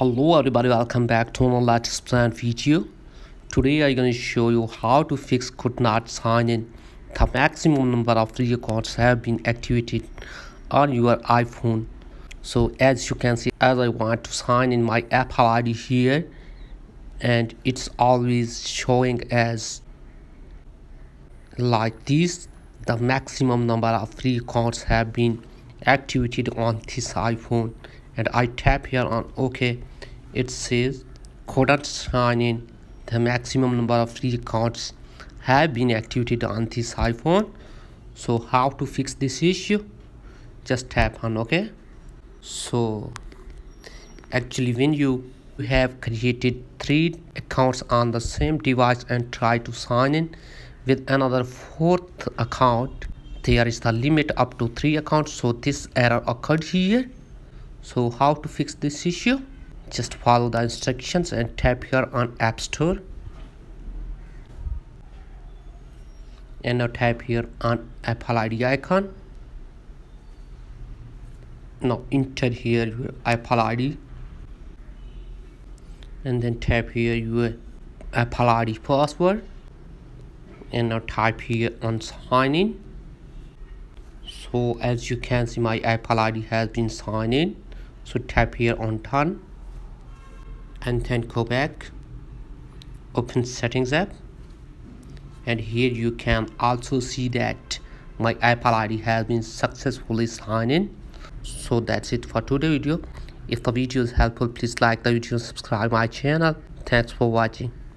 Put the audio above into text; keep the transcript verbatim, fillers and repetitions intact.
Hello everybody, welcome back to another Let's Plan video. Today I'm going to show you how to fix could not sign in. The maximum number of free accounts have been activated on your iPhone. So as you can see, as I want to sign in my Apple I D here, and it's always showing as like this. The maximum number of free accounts have been activated on this iPhone. And I tap here on OK. It says couldn't sign in. The maximum number of free accounts have been activated on this iPhone. So how to fix this issue? Just tap on OK. So actually, when you have created three accounts on the same device and try to sign in with another fourth account, there is the limit up to three accounts. So this error occurred here. So how to fix this issue? Just follow the instructions and tap here on App Store, and now tap here on Apple I D icon. Now enter here your Apple I D and then tap here your Apple I D password, and now type here on sign in. So as you can see, my Apple I D has been signed in. So tap here on done, and then go back, open settings app, and here you can also see that my Apple I D has been successfully signed in. So that's it for today's video. If the video is helpful, please like the video and subscribe my channel. Thanks for watching.